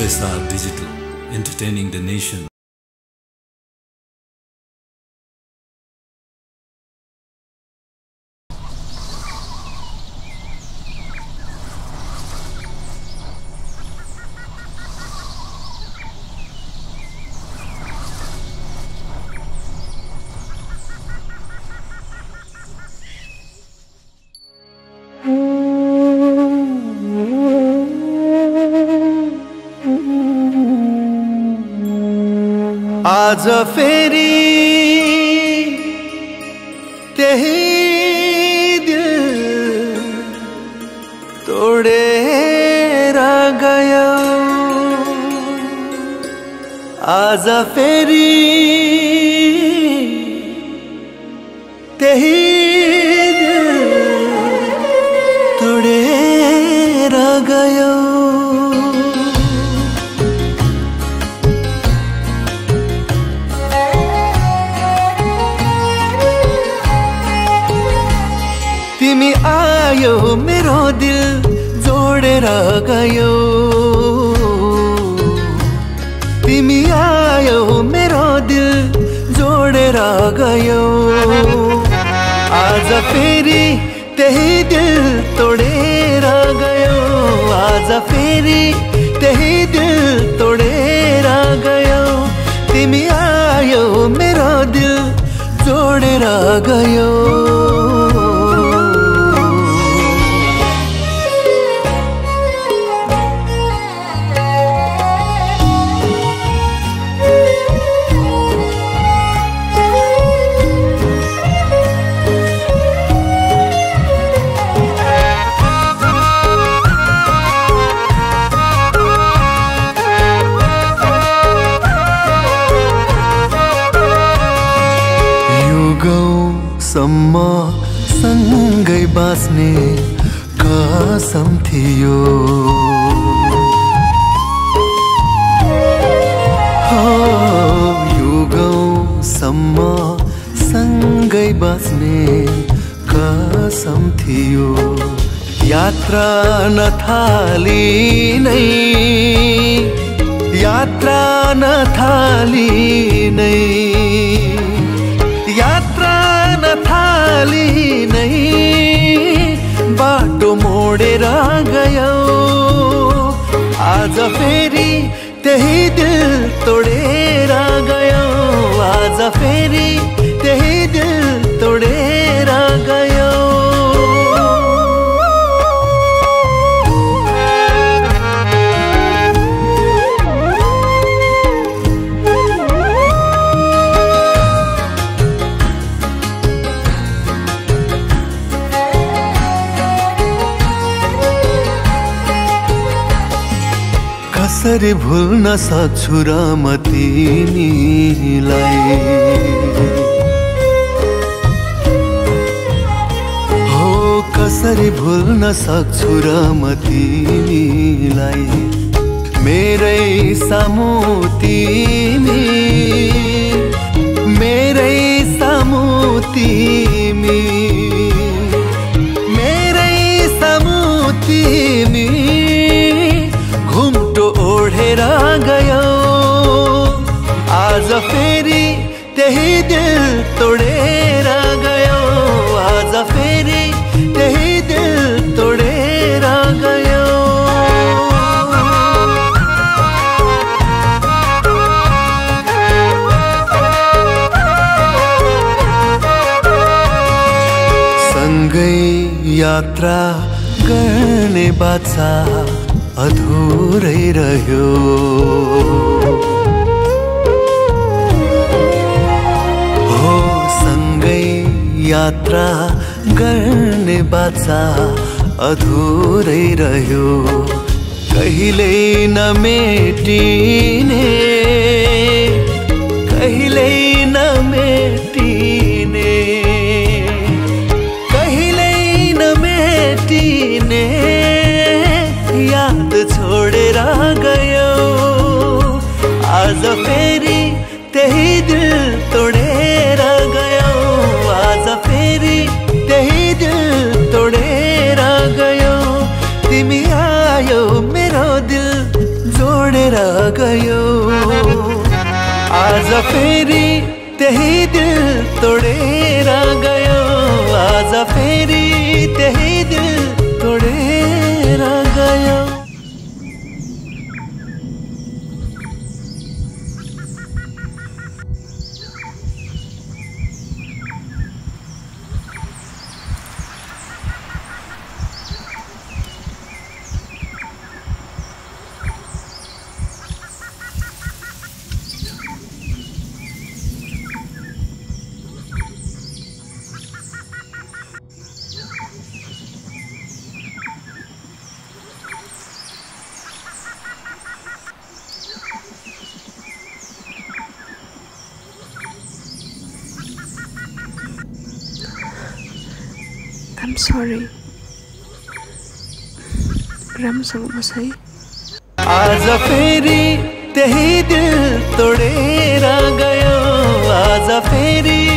OSR Digital, entertaining the nation. आजा फेरी तेही दिल तोड़े रह गया, आजा फेरी तेही दिल तोड़े रह गया। तिमी आयो मेरो दिल जोडेर गयो, तिमी आयो मेरो दिल जोडेर गयो। आज फेरि त्यही दिल तोडेर गयो, आज फेरि त्यही दिल तोडेर गयो। तिमी आयो मेरो दिल जोडेर गयो। सम्मा सँगै बास्ने कसम थियो, युगौँसम्म सँगै बास्ने कसम थियो। यात्रा नथाली नै, यात्रा नथाली नै, यात्रा नथाली नहीं बाटो मोडेर गयो। आज फेरि त्यही दिल तोडेर गयो, आज फेरि त्यही दिल तोडेर गयो। कसरी भुल्न सक्छु र म तिमीलाई, हो कसरी भुल्न सक्छु र म तिमीलाई। मेरै सामु तिमी, मेरै सामु तिमी, मेरै सामु तिमी गयो। आज फेरि त्यही दिल तोडेर गयो, आज फेरि त्यही दिल तोडेर गयो। सँगै यात्रा गर्ने बाचा अधुरै रह्यो, हो सँगै यात्रा गर्ने बाचा अधुरै रह्यो। कहिल्यै नमेटिने, कहिल्यै नमेटिने, कहिल्यै नमेटिने याद छोडेर गयो। आज फेरि त्यही दिल तोडेर गयो, आज फेरि त्यही दिल तोडेर गयो। तिमी आयो मेरो दिल जोड छोड़े रह गयो, आज फेरी तेही दिल तोड़े रह गयो, आज फेरी तेही दिल तोड़े रह गयो। I'm sorry, Ram Saru Masai. आज फेरी तेही दिल तोड़े रह गयो, आज फेरी